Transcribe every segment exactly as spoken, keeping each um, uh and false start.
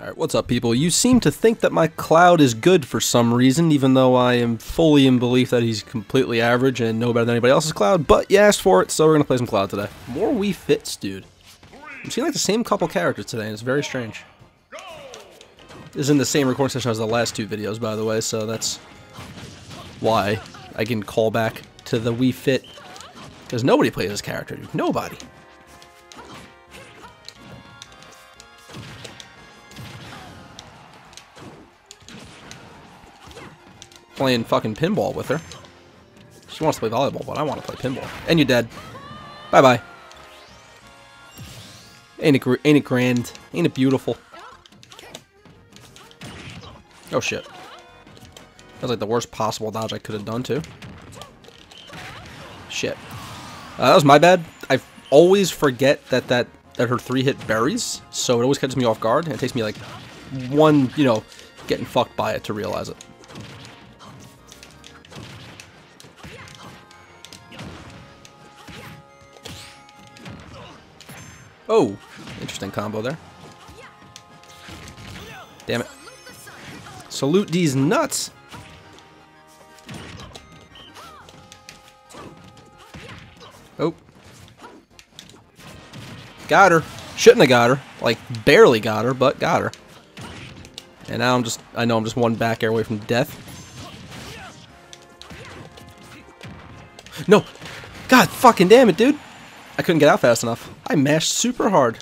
Alright, what's up people? You seem to think that my Cloud is good for some reason, even though I am fully in belief that he's completely average and no better than anybody else's Cloud, but you asked for it, so we're gonna play some Cloud today. More Wii Fits, dude. I'm seeing like the same couple characters today, and it's very strange. This is in the same recording session as the last two videos, by the way, so that's why I can call back to the Wii Fit. Because nobody plays this character, dude. Nobody. Playing fucking pinball with her. She wants to play volleyball, but I want to play pinball. And you're dead. Bye-bye. Ain't it, ain't it grand? Ain't it beautiful? Oh, shit. That was like the worst possible dodge I could have done, too. Shit. Uh, that was my bad. I always forget that, that, that her three-hit buries, so it always catches me off guard, and it takes me, like, one, you know, getting fucked by it to realize it. Oh, interesting combo there. Damn it. Salute these nuts. Oh. Got her. Shouldn't have got her. Like, barely got her, but got her. And now I'm just, I know I'm just one back air away from death. No. God fucking damn it, dude. I couldn't get out fast enough. I mashed super hard.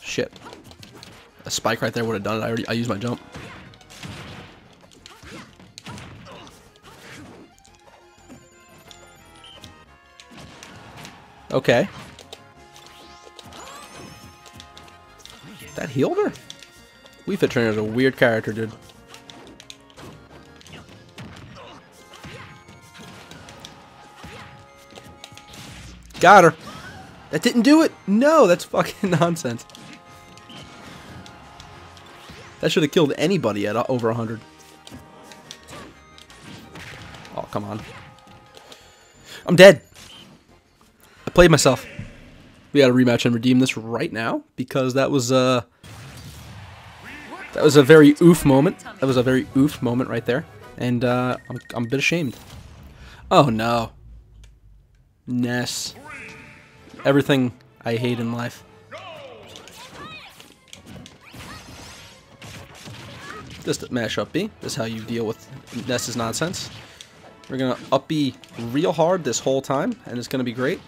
Shit. A spike right there would have done it. I already I used my jump. Okay. That healed her? Wii Fit Trainer is a weird character, dude. Got her. That didn't do it. No, that's fucking nonsense. That should have killed anybody at over one hundred. Oh, come on. I'm dead. I played myself. We gotta rematch and redeem this right now because that was uh that was a very oof moment. That was a very oof moment right there, and uh, I'm, I'm a bit ashamed. Oh no, Ness, everything I hate in life. Just a mash up B. This is how you deal with Ness's nonsense. We're gonna up B real hard this whole time, and it's gonna be great.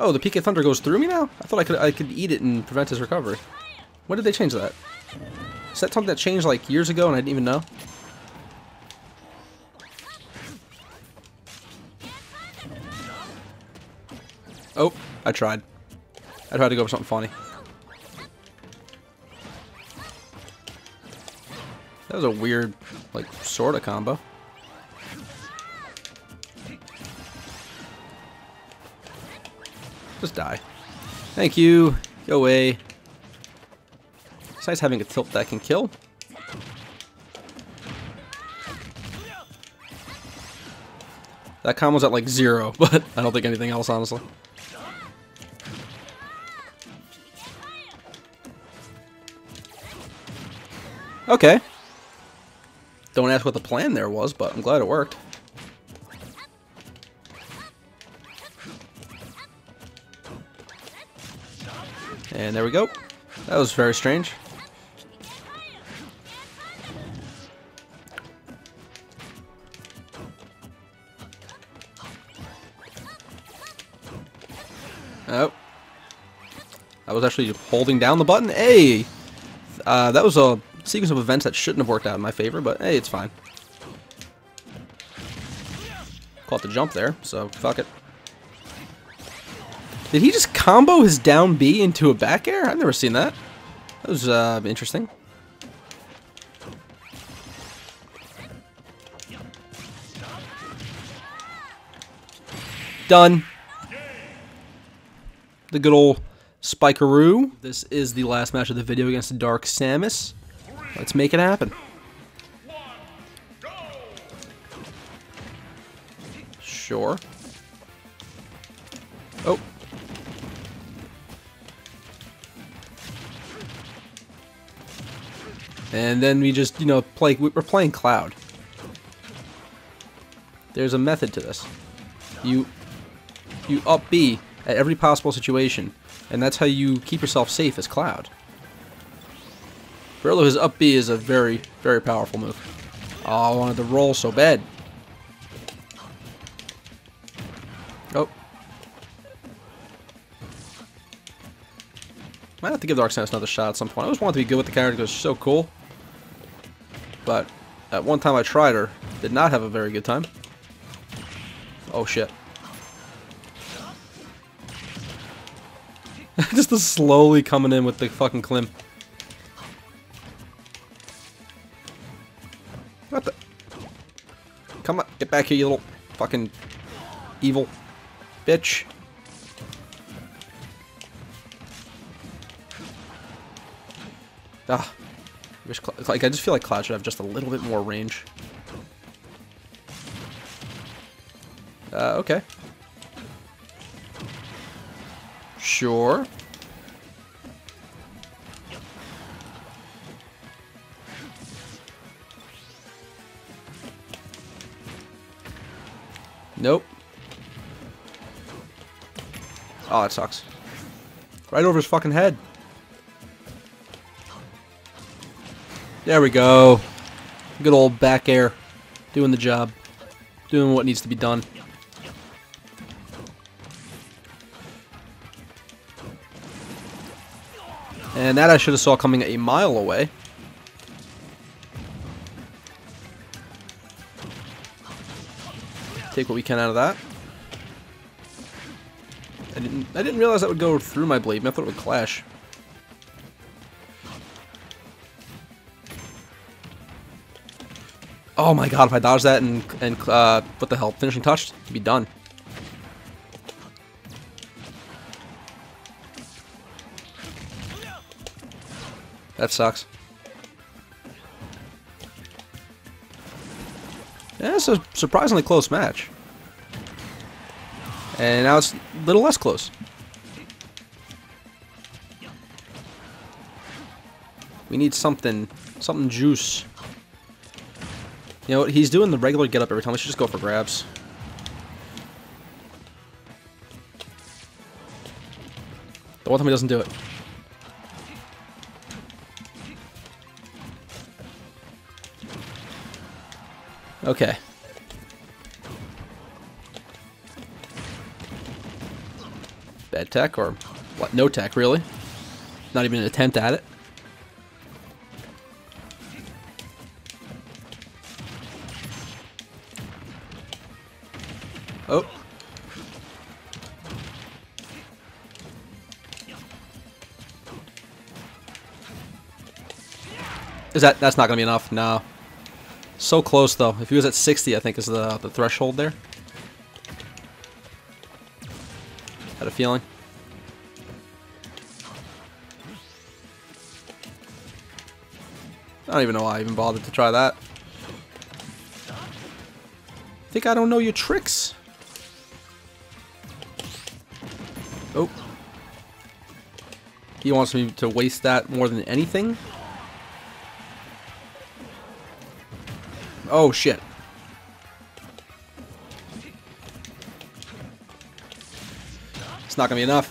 Oh, the P K Thunder goes through me now? I thought I could I could eat it and prevent his recovery. When did they change that? Is that something that changed like years ago and I didn't even know? Oh, I tried. I tried to go for something funny. That was a weird, like, sort of combo. Just die. Thank you. Go away. It's nice having a tilt that can kill. That combo's at like zero, but I don't think anything else, honestly. Okay. Don't ask what the plan there was, but I'm glad it worked. And there we go. That was very strange. Oh. I was actually holding down the button. Hey! Uh, that was a sequence of events that shouldn't have worked out in my favor, but hey, it's fine. Caught the jump there, so fuck it. Did he just combo his down B into a back air? I've never seen that. That was uh, interesting. Done. The good old Spikeroo. This is the last match of the video against Dark Samus. Let's make it happen. Sure. Oh. And then we just, you know, play. We're playing Cloud. There's a method to this. You, you up B at every possible situation, and that's how you keep yourself safe as Cloud. Burlo, his up B is a very, very powerful move. Oh, I wanted to roll so bad. Oh. Might have to give Dark Samus another shot at some point. I always wanted to be good with the character because she's so cool. But at one time I tried her. Did not have a very good time. Oh, shit. Just the slowly coming in with the fucking Klim. What the? Come on, get back here, you little fucking evil bitch. Ah, wish Cl like I just feel like Cloud should have just a little bit more range. Uh, okay. Sure. Nope. Oh, that sucks. Right over his fucking head. There we go. Good old back air. Doing the job. Doing what needs to be done. And that I should have saw coming a mile away. Take what we can out of that. I didn't I didn't realize that would go through my blade. I thought it would clash. Oh my god, if I dodge that and and uh what the hell, finishing touch, it'd be done. That sucks. Yeah, it's a surprisingly close match. And now it's a little less close. We need something, something juice. You know what, he's doing the regular get up every time. We should just go for grabs. The one time he doesn't do it. Okay. Bad tech or what? No tech, really. Not even an attempt at it. Oh. Is that, that's not gonna be enough? No. So close though. If he was at sixty, I think is the the threshold there. Had a feeling. I don't even know why I even bothered to try that. I think I don't know your tricks. Oh. He wants me to waste that more than anything. Oh, shit. It's not going to be enough.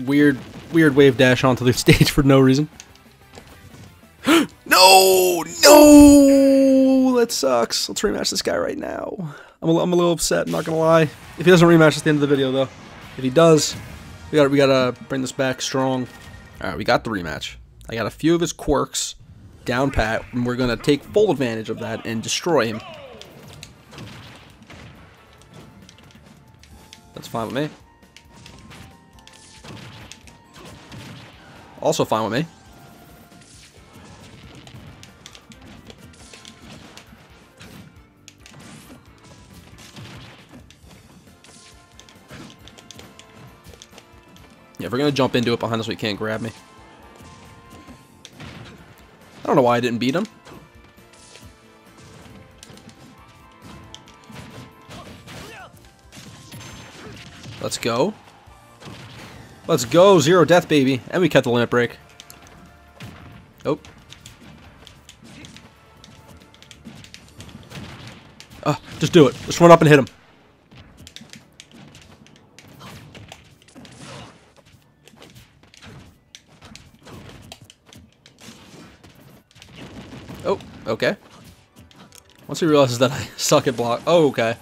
Weird, weird wave dash onto the stage for no reason. No! No! That sucks. Let's rematch this guy right now. I'm a, I'm a little upset, I'm not going to lie. If he doesn't rematch, at the end of the video, though. If he does... We gotta, we gotta bring this back strong. Alright, we got the rematch. I got a few of his quirks down pat, and we're gonna take full advantage of that and destroy him. That's fine with me. Also fine with me. Yeah, if we're going to jump into it behind us, we can't grab me. I don't know why I didn't beat him. Let's go. Let's go. Zero death, baby. And we cut the limit break. Oh. Ah, just do it. Just run up and hit him. Oh, okay. Once he realizes that I suck at block. Oh, okay.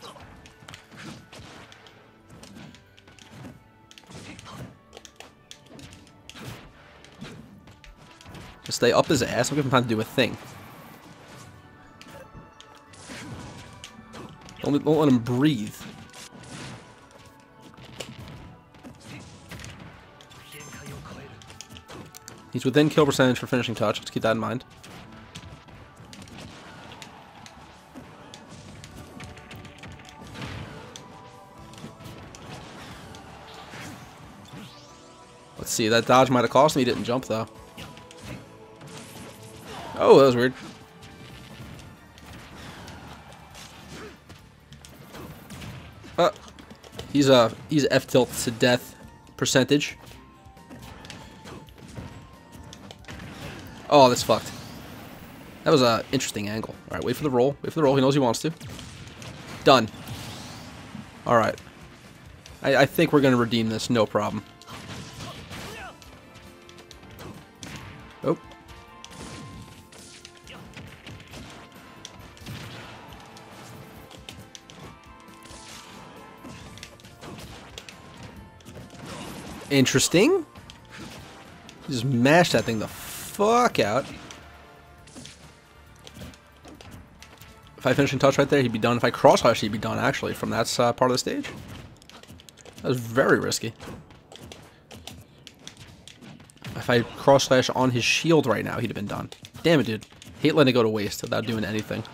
Just stay up his ass. I'll give him time to do a thing. Don't, don't let him breathe. He's within kill percentage for finishing touch. Let's keep that in mind. Let's see. That dodge might have cost him. He didn't jump, though. Oh, that was weird. Uh, he's uh he's F tilt to death percentage. Oh, that's fucked. That was a interesting angle. All right, wait for the roll. Wait for the roll. He knows he wants to. Done. All right. I I think we're gonna redeem this. No problem. Oh. Interesting. Just mash that thing the fuck out. If I finish in touch right there, he'd be done. If I cross slash, he'd be done, actually, from that uh, part of the stage. That was very risky. If I cross slash on his shield right now, he'd have been done. Damn it, dude. Hate letting it go to waste without doing anything.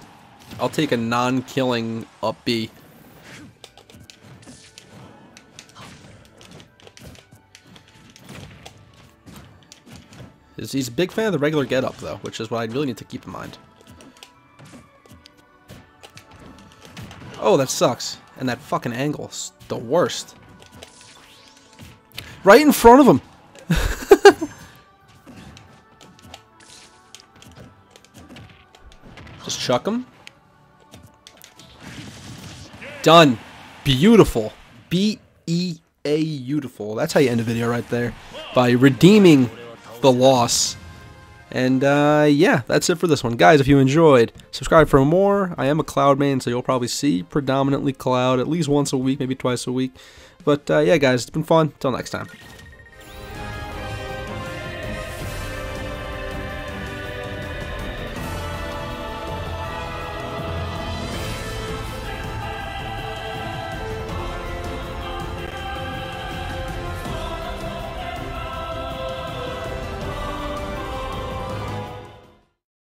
I'll take a non-killing up B. He's a big fan of the regular getup, though, which is what I really need to keep in mind. Oh, that sucks. And that fucking angle's the worst. Right in front of him! Just chuck him. Done. Beautiful. B E A-utiful. That's how you end a video right there. By redeeming the loss. And uh, yeah, that's it for this one. Guys, if you enjoyed, subscribe for more. I am a cloud main, so you'll probably see predominantly cloud at least once a week, maybe twice a week. But uh, yeah, guys, it's been fun. Till next time.